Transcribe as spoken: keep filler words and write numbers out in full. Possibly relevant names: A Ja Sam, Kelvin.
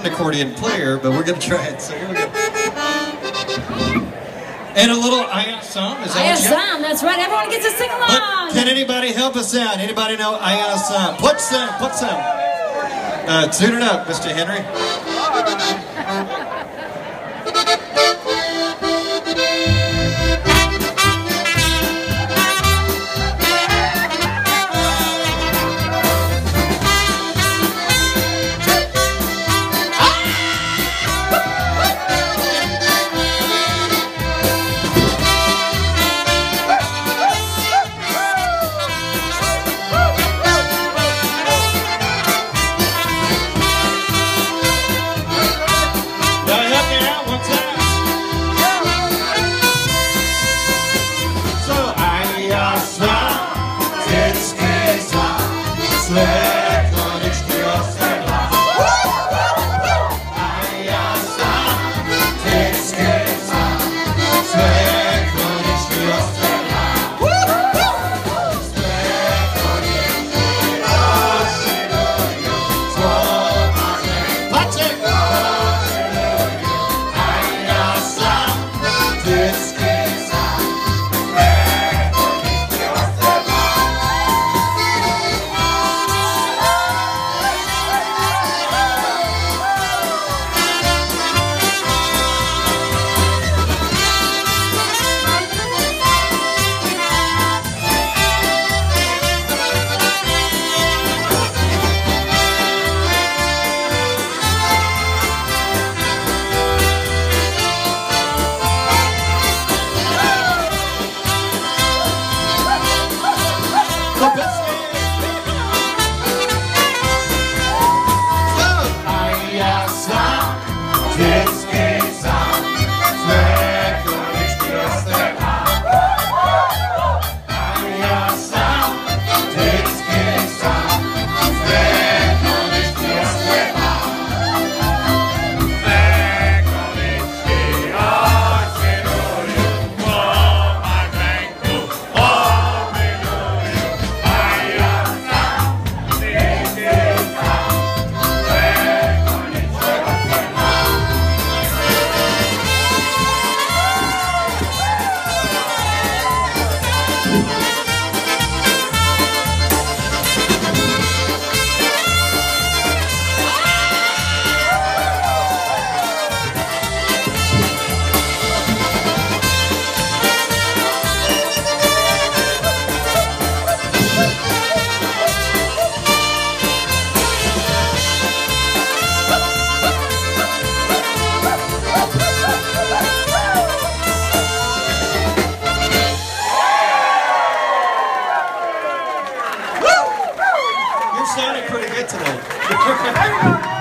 an accordion player, but we're going to try it, so here we go. And a little A Ja Sam, is that A Ja Sam, that's right, everyone gets to sing along. But can anybody help us out? Anybody know A Ja Sam? Put some, put some. Uh, tune it up, Mister Henry. Sounded pretty good today.